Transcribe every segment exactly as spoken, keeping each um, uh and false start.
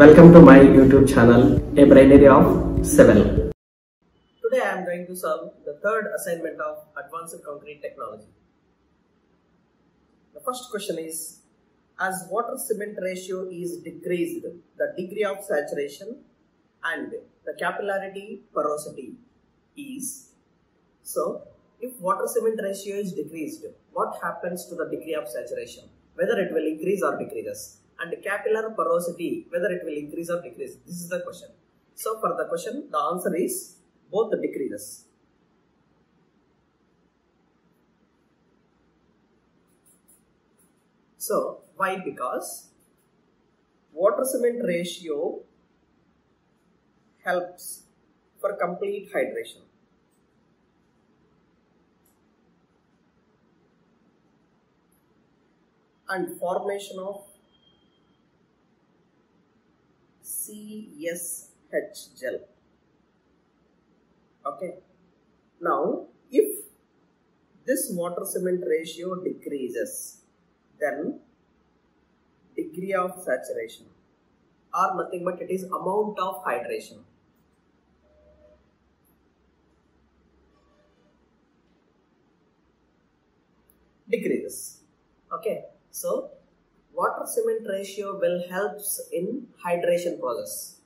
Welcome to my YouTube channel, A Brainery of Civil. Today I am going to solve the third assignment of Advanced Concrete Technology. The first question is, as water cement ratio is decreased, the degree of saturation and the capillarity porosity is. So, if water cement ratio is decreased, what happens to the degree of saturation? Whether it will increase or decreases. And capillar porosity, whether it will increase or decrease. This is the question. So for the question, the answer is both decreases. So why? Because water cement ratio helps for complete hydration. And formation of C S H gel. Okay. Now, if this water cement ratio decreases, then degree of saturation or nothing but it is amount of hydration. Decreases. Okay. So, water cement ratio will helps in hydration process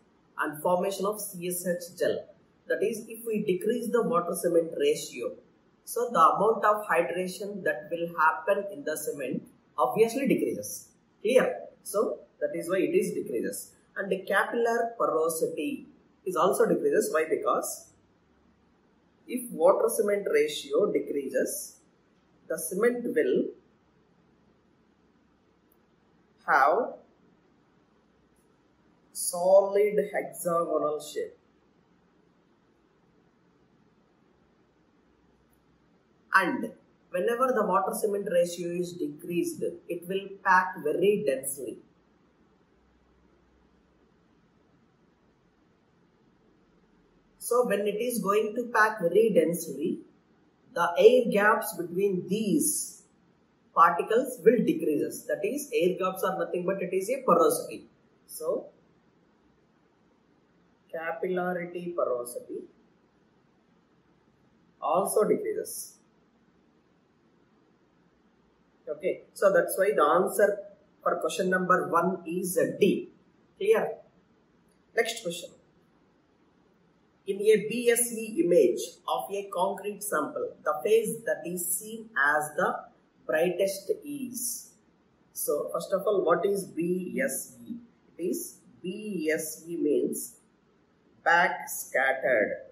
and formation of C S H gel. That is, if we decrease the water cement ratio, so the amount of hydration that will happen in the cement obviously decreases. Clear? So that is why it is decreases. And the capillar porosity is also decreases. Why? Because if water cement ratio decreases, the cement will have solid hexagonal shape and whenever the water cement ratio is decreased, it will pack very densely. So when it is going to pack very densely, the air gaps between these particles will decreases. That is, air gaps are nothing but it is a porosity. So, capillarity porosity also decreases. Okay, so that's why the answer for question number one is D. Clear? Next question. In a B S E image of a concrete sample, the phase that is seen as the brightest is. So first of all, what is B S E? It is B S E means back scattered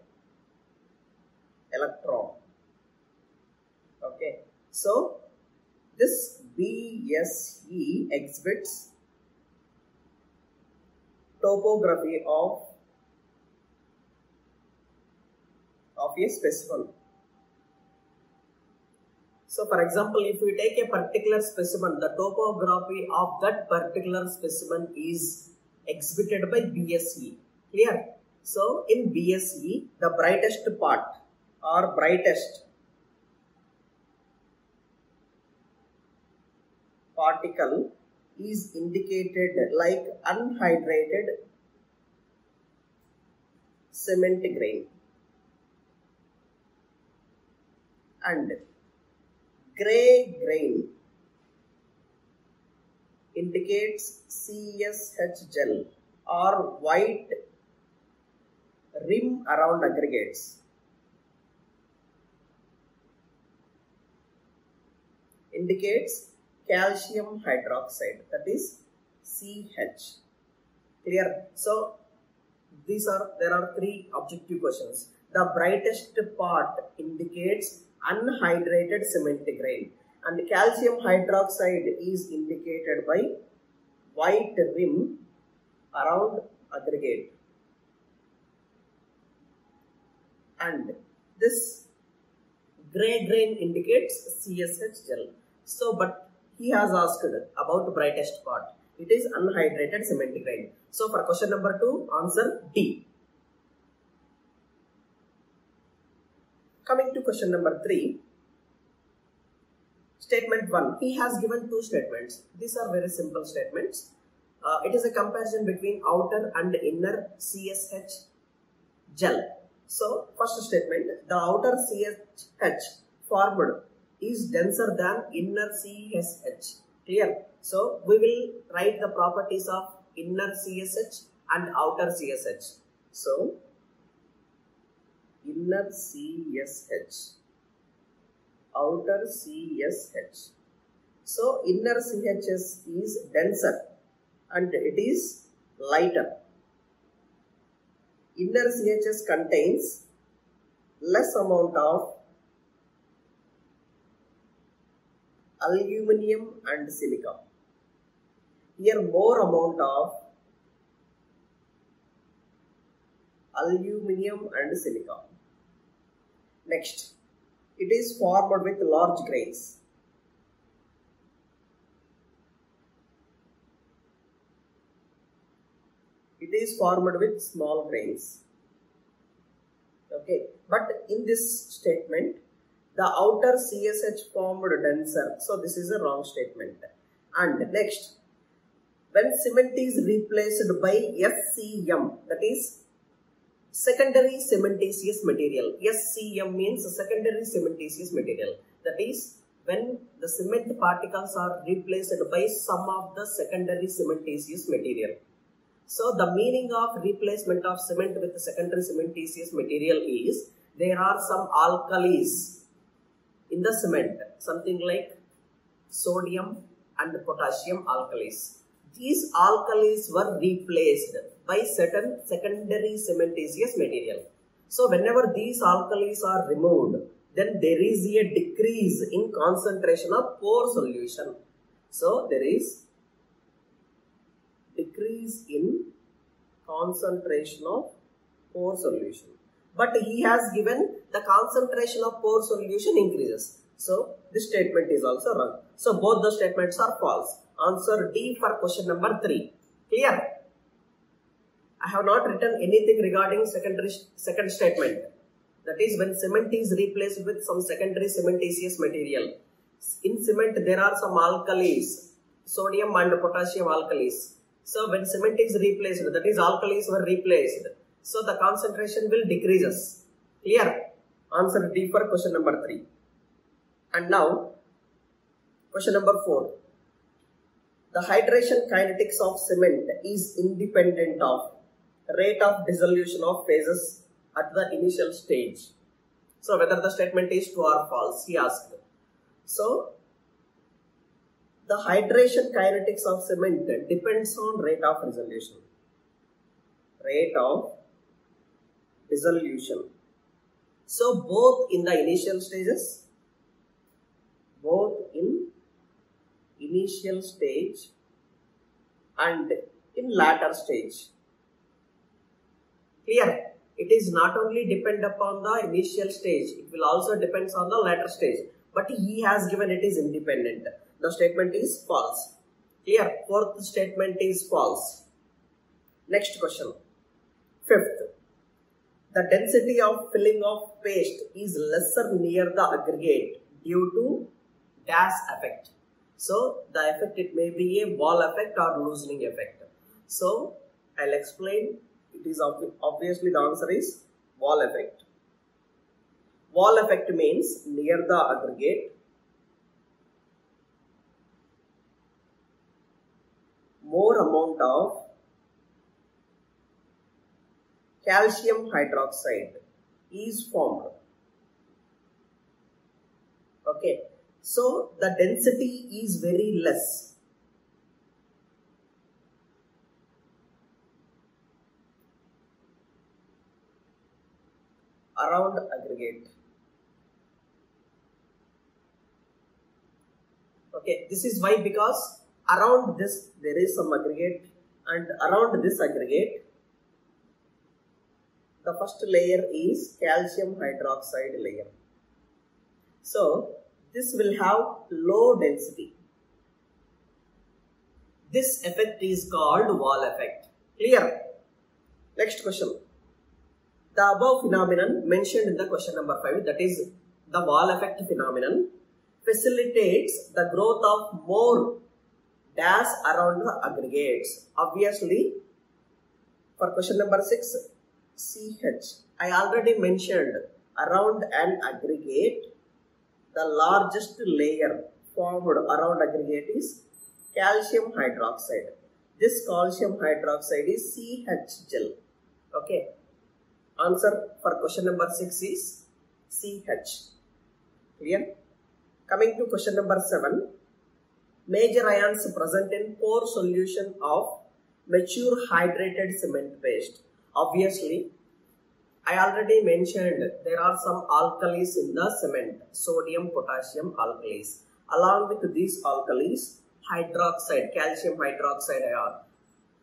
electron. Okay. So this B S E exhibits topography of of a specimen. So, for example, if we take a particular specimen, the topography of that particular specimen is exhibited by B S E. Clear? So, in B S E, the brightest part or brightest particle is indicated like unhydrated cement grain. And gray grain indicates C S H gel or white rim around aggregates, indicates calcium hydroxide, that is C H. Clear? So these are, there are three objective questions. The brightest part indicates unhydrated cement grain and calcium hydroxide is indicated by white rim around aggregate, and this grey grain indicates C S H gel. So, but he has asked about brightest part. It is unhydrated cement grain. So, for question number two, answer D. Coming to question number three, statement one. He has given two statements. These are very simple statements. Uh, it is a comparison between outer and inner C S H gel. So, first statement, the outer C S H formed is denser than inner C S H. Clear? So, we will write the properties of inner C S H and outer C S H. So, inner C S H, outer C S H. So, inner C S H is denser and it is lighter. Inner C S H contains less amount of aluminium and silica. Here more amount of aluminium and silica. Next, it is formed with large grains. It is formed with small grains. Okay, but in this statement, the outer C S H formed denser. So, this is a wrong statement. And next, when cement is replaced by S C M, that is secondary cementitious material. S C M means secondary cementitious material. That is, when the cement particles are replaced by some of the secondary cementitious material. So, the meaning of replacement of cement with the secondary cementitious material is there are some alkalis in the cement, something like sodium and potassium alkalis. These alkalis were replaced by certain secondary cementitious material. So, whenever these alkalis are removed, then there is a decrease in concentration of pore solution. So, there is decrease in concentration of pore solution. But he has given the concentration of pore solution increases. So, this statement is also wrong. So, both the statements are false. Answer D for question number three. Clear? I have not written anything regarding secondary second statement. That is, when cement is replaced with some secondary cementitious material. In cement, there are some alkalis, sodium and potassium alkalis. So, when cement is replaced, that is alkalis were replaced, so the concentration will decreases. Clear? Answer D for question number three. And now, question number four. The hydration kinetics of cement is independent of rate of dissolution of phases at the initial stage. So, whether the statement is true or false, he asked. So, the hydration kinetics of cement depends on rate of dissolution. Rate of dissolution. So, both in the initial stages, both in initial stage and in latter stage. Clear? It is not only depend upon the initial stage, it will also depends on the latter stage. But he has given it is independent. The statement is false. Clear? Fourth statement is false. Next question. Fifth. The density of filling of paste is lesser near the aggregate due to gas effect. So, the effect, it may be a wall effect or loosening effect. So, I'll explain. It is ob obviously the answer is wall effect. Wall effect means near the aggregate, more amount of calcium hydroxide is formed. Okay. So, the density is very less. Around aggregate. Okay, this is why, because around this there is some aggregate, and around this aggregate the first layer is calcium hydroxide layer. So, this will have low density. This effect is called wall effect. Clear? Next question. The above phenomenon mentioned in the question number five, that is the wall effect phenomenon, facilitates the growth of more dash around the aggregates. Obviously, for question number six, C H, I already mentioned around an aggregate, the largest layer formed around aggregate is calcium hydroxide. This calcium hydroxide is C H gel. Okay. Answer for question number six is C H. Clear? Coming to question number seven. Major ions present in pore solution of mature hydrated cement paste. Obviously, I already mentioned there are some alkalis in the cement. Sodium, potassium alkalis. Along with these alkalis, hydroxide, calcium hydroxide ion.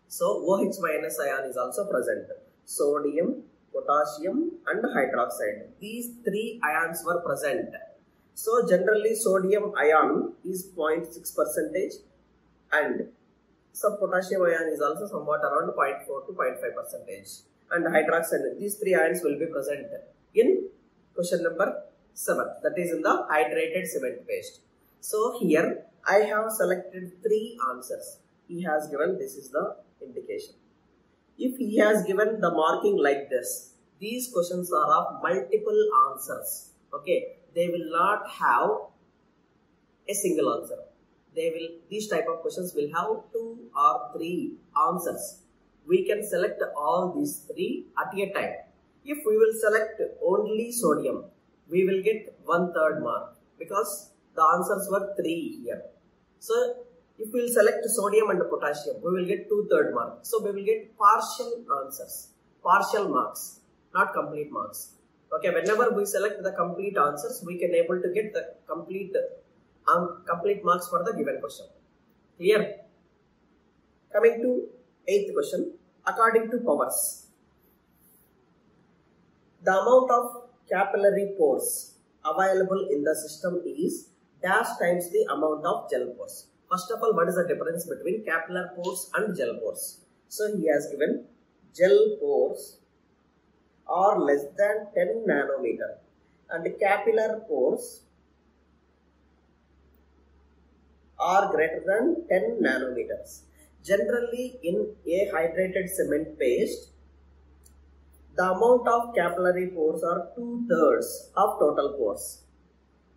So OH minus ion is also present. Sodium, potassium and hydroxide. These three ions were present. So generally sodium ion is zero point six percent and some potassium ion is also somewhat around zero point four to zero point five percent. And hydroxide, these three ions will be present in question number seven. That is in the hydrated cement paste. So here I have selected three answers. He has given, this is the indication. If he has given the marking like this, these questions are of multiple answers. Okay, they will not have a single answer. They will, these type of questions will have two or three answers. We can select all these three at a time. If we will select only sodium, we will get one third mark because the answers were three here. So if we will select sodium and potassium, we will get two third marks. So we will get partial answers, partial marks, not complete marks. Okay, whenever we select the complete answers, we can able to get the complete, um, complete marks for the given question. Clear? Coming to eighth question, according to Powers, the amount of capillary pores available in the system is dash times the amount of gel pores. First of all, what is the difference between capillary pores and gel pores? So he has given gel pores are less than ten nanometer and capillary pores are greater than ten nanometers. Generally in a hydrated cement paste, the amount of capillary pores are two-thirds of total pores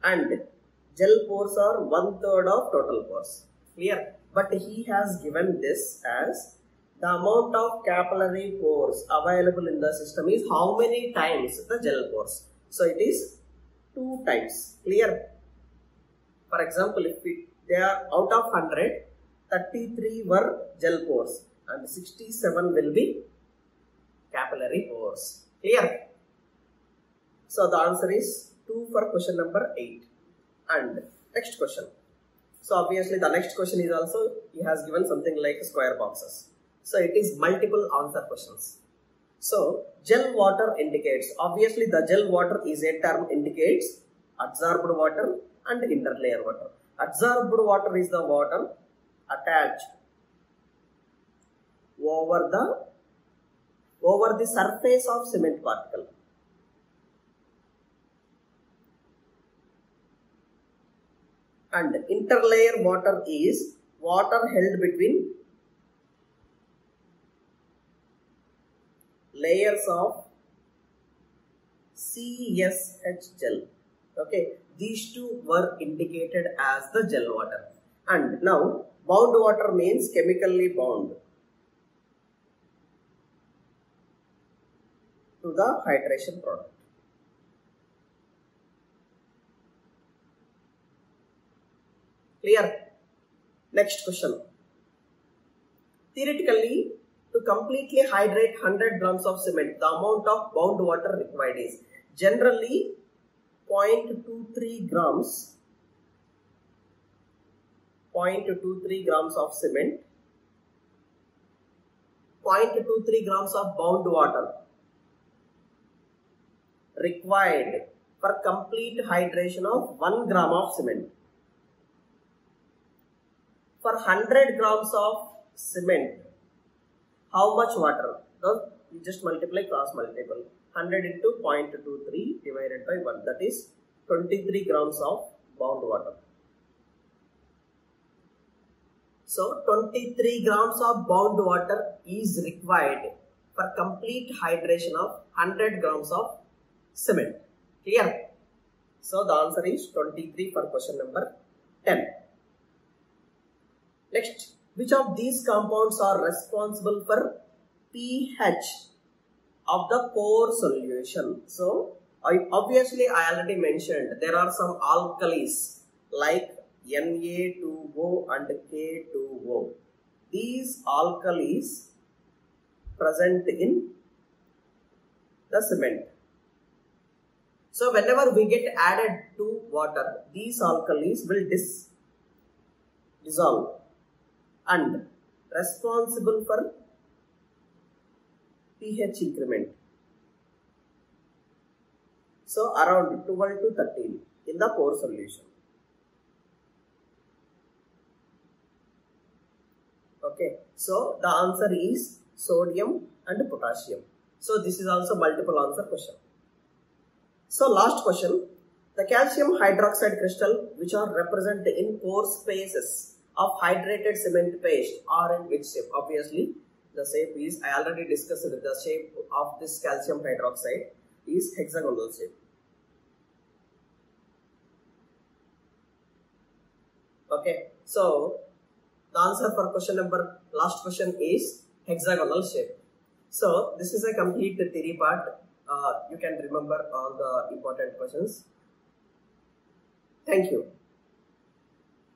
and gel pores are one-third of total pores. Clear? But he has given this as the amount of capillary pores available in the system is how many times the gel pores. So it is two times. Clear? For example, if we, they are out of one hundred, thirty-three were gel pores and sixty-seven will be capillary pores. Clear? So the answer is two for question number eight. And next question. So obviously the next question is also, he has given something like square boxes. So it is multiple answer questions. So gel water indicates, obviously the gel water is a term indicates adsorbed water and interlayer water. Adsorbed water is the water attached over the, over the surface of cement particle. And interlayer water is water held between layers of C S H gel. Okay, these two were indicated as the gel water. And now bound water means chemically bound to the hydration product. Clear? Next question. Theoretically, to completely hydrate one hundred grams of cement, the amount of bound water required is generally zero point two three grams. zero point two three grams of cement, zero point two three grams of bound water required for complete hydration of one gram of cement. For one hundred grams of cement, how much water? No, you just multiply cross multiple. one hundred into zero point two three divided by one. That is twenty-three grams of bound water. So twenty-three grams of bound water is required for complete hydration of one hundred grams of cement. Clear? So the answer is twenty-three for question number ten. Next, which of these compounds are responsible for pH of the core solution? So I obviously I already mentioned there are some alkalis like N A two O and K two O. These alkalis present in the cement. So whenever we get added to water, these alkalis will dis dissolve and responsible for pH increment. So around twelve to thirteen in the pore solution. Okay, so the answer is sodium and potassium. So this is also multiple answer question. So last question, the calcium hydroxide crystal which are represented in pore spaces of hydrated cement paste are in which shape? Obviously the shape is, I already discussed it, the shape of this calcium hydroxide is hexagonal shape. Okay, so the answer for question number, last question is hexagonal shape. So this is a complete theory part. Uh, you can remember all the important questions. Thank you.